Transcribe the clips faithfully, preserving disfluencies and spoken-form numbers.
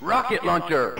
Rocket launcher.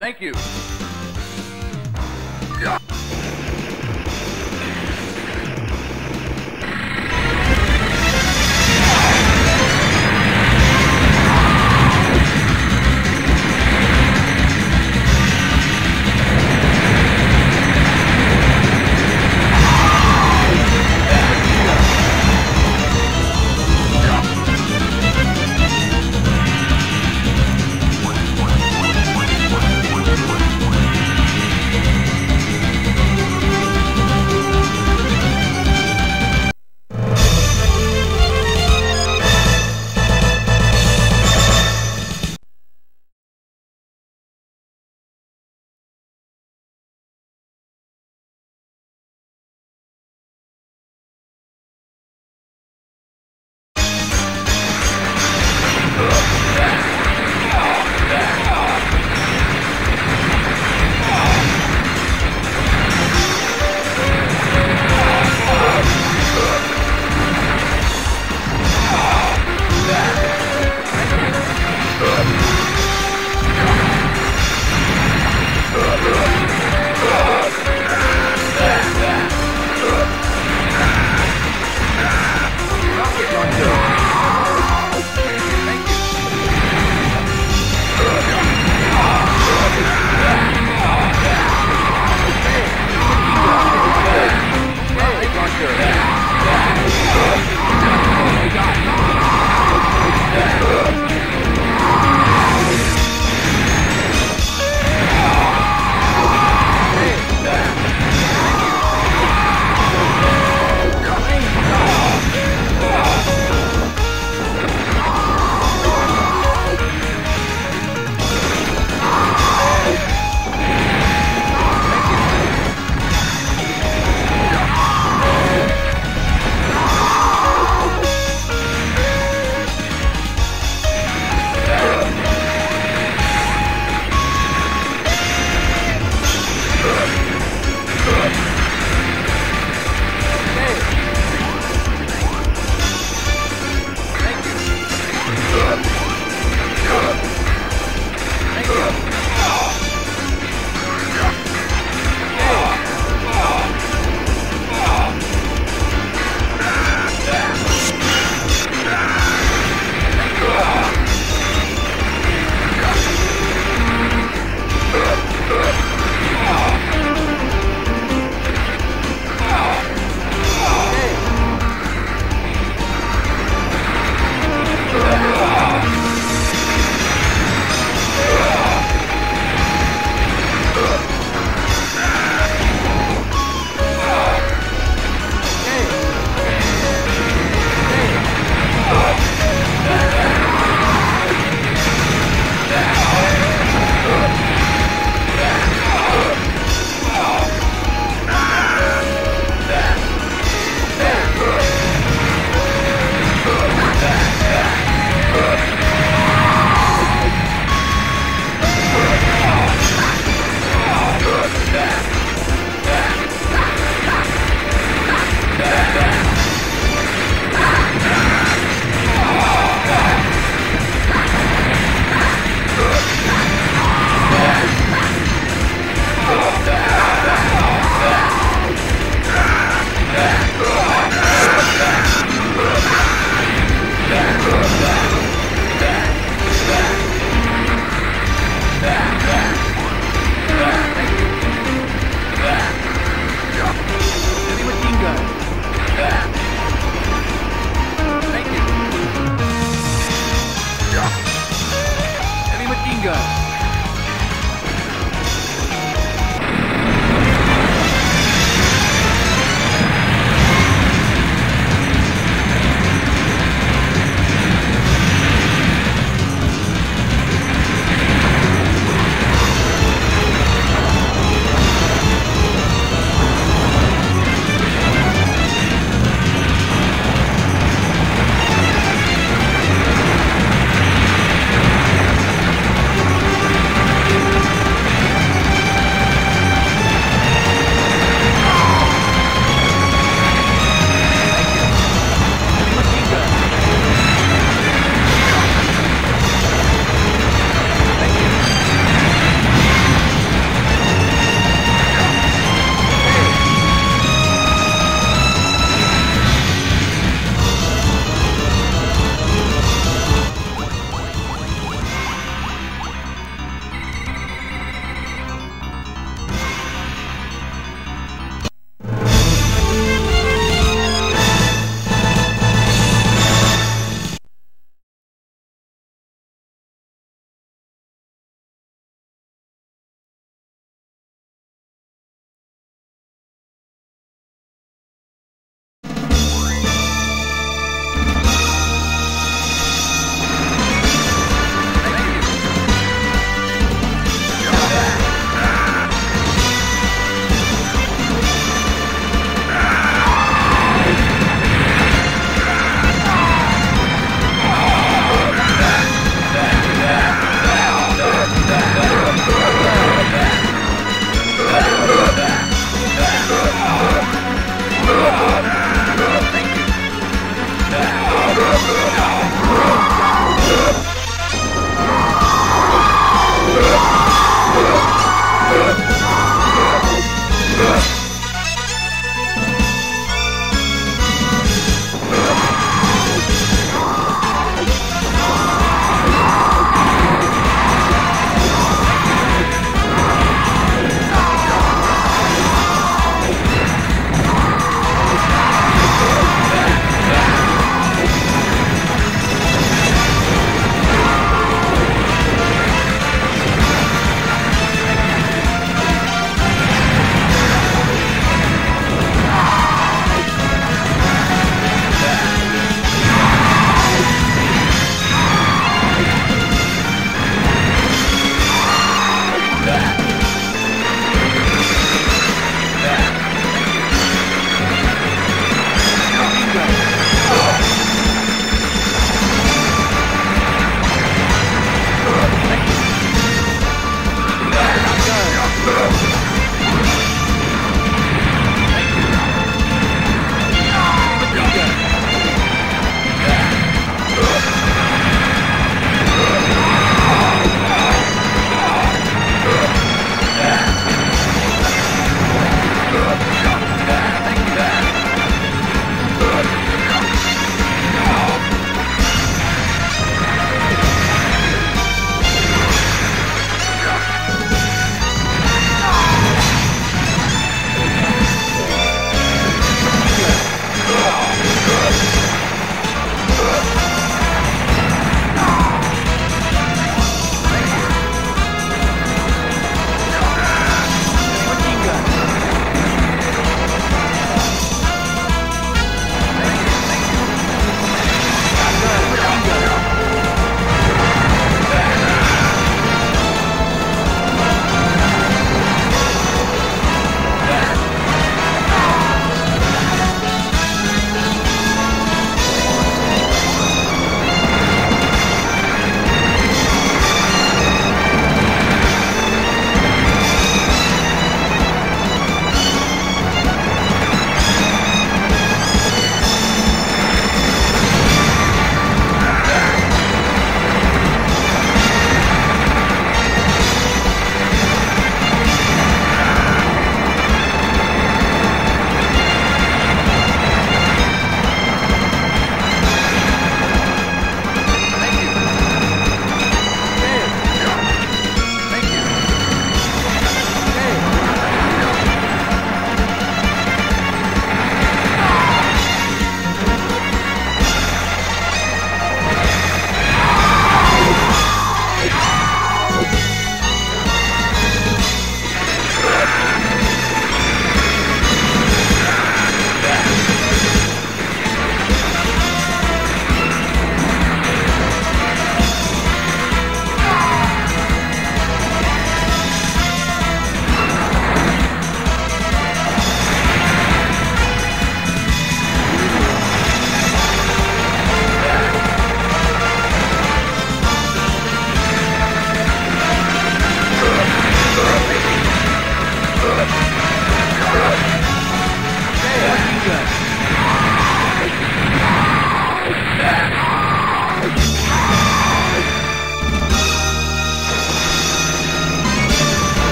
Thank you.